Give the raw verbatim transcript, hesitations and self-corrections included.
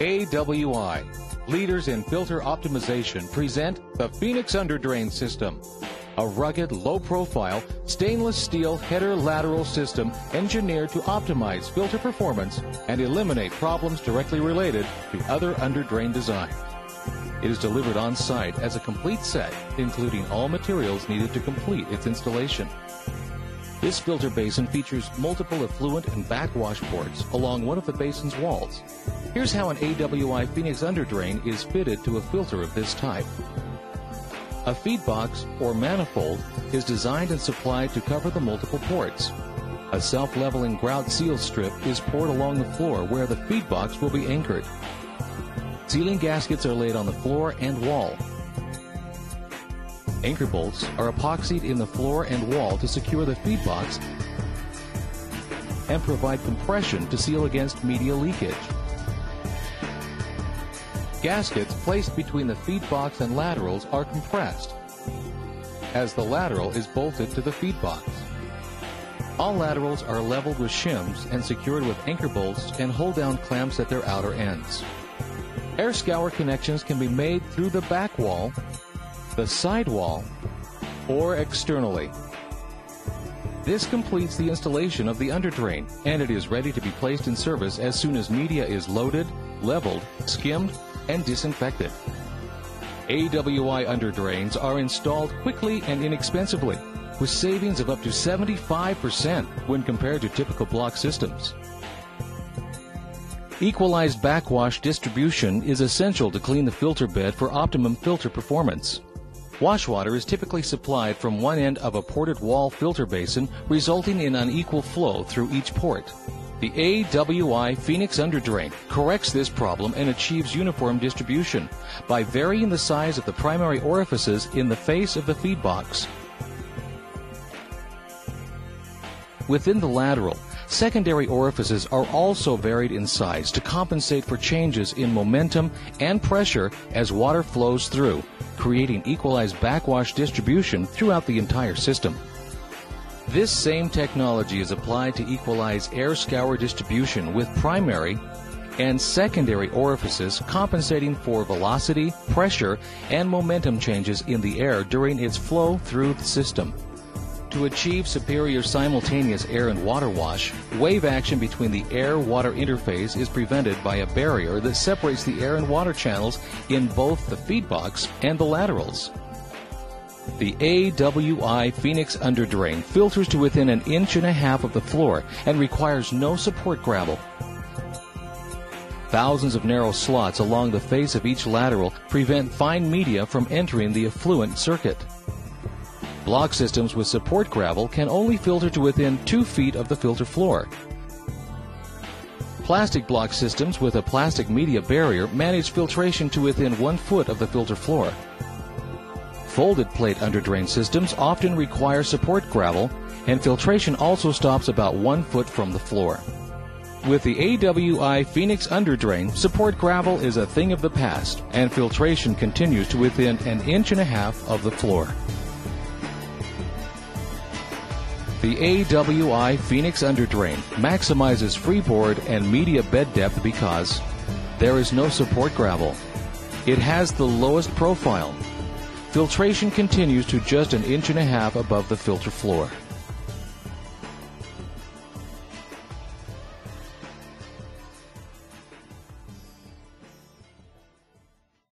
A W I, leaders in filter optimization, present the Phoenix Underdrain System, a rugged, low-profile, stainless steel header-lateral system engineered to optimize filter performance and eliminate problems directly related to other underdrain design. It is delivered on-site as a complete set, including all materials needed to complete its installation. This filter basin features multiple effluent and backwash ports along one of the basin's walls. Here's how an A W I Phoenix Underdrain is fitted to a filter of this type. A feedbox, or manifold, is designed and supplied to cover the multiple ports. A self-leveling grout seal strip is poured along the floor where the feedbox will be anchored. Sealing gaskets are laid on the floor and wall. Anchor bolts are epoxied in the floor and wall to secure the feedbox and provide compression to seal against media leakage. Gaskets placed between the feedbox and laterals are compressed, as the lateral is bolted to the feedbox. All laterals are leveled with shims and secured with anchor bolts and hold-down clamps at their outer ends. Air Scour connections can be made through the back wall, the side wall, or externally. This completes the installation of the underdrain, and it is ready to be placed in service as soon as media is loaded, leveled, skimmed, and disinfected. A W I underdrains are installed quickly and inexpensively, with savings of up to seventy-five percent when compared to typical block systems. Equalized backwash distribution is essential to clean the filter bed for optimum filter performance. Wash water is typically supplied from one end of a ported wall filter basin, resulting in unequal flow through each port. The A W I Phoenix Underdrain corrects this problem and achieves uniform distribution by varying the size of the primary orifices in the face of the feedbox. Within the lateral, secondary orifices are also varied in size to compensate for changes in momentum and pressure as water flows through, creating equalized backwash distribution throughout the entire system. This same technology is applied to equalize air scour distribution, with primary and secondary orifices compensating for velocity, pressure, and momentum changes in the air during its flow through the system. To achieve superior simultaneous air and water wash, wave action between the air-water interface is prevented by a barrier that separates the air and water channels in both the feedbox and the laterals. The A W I Phoenix Underdrain filters to within an inch and a half of the floor and requires no support gravel. Thousands of narrow slots along the face of each lateral prevent fine media from entering the effluent circuit. Block systems with support gravel can only filter to within two feet of the filter floor. Plastic block systems with a plastic media barrier manage filtration to within one foot of the filter floor. Folded plate underdrain systems often require support gravel, and filtration also stops about one foot from the floor. With the A W I Phoenix Underdrain, support gravel is a thing of the past, and filtration continues to within an inch and a half of the floor. The A W I Phoenix Underdrain maximizes freeboard and media bed depth because there is no support gravel. It has the lowest profile. Filtration continues to just an inch and a half above the filter floor.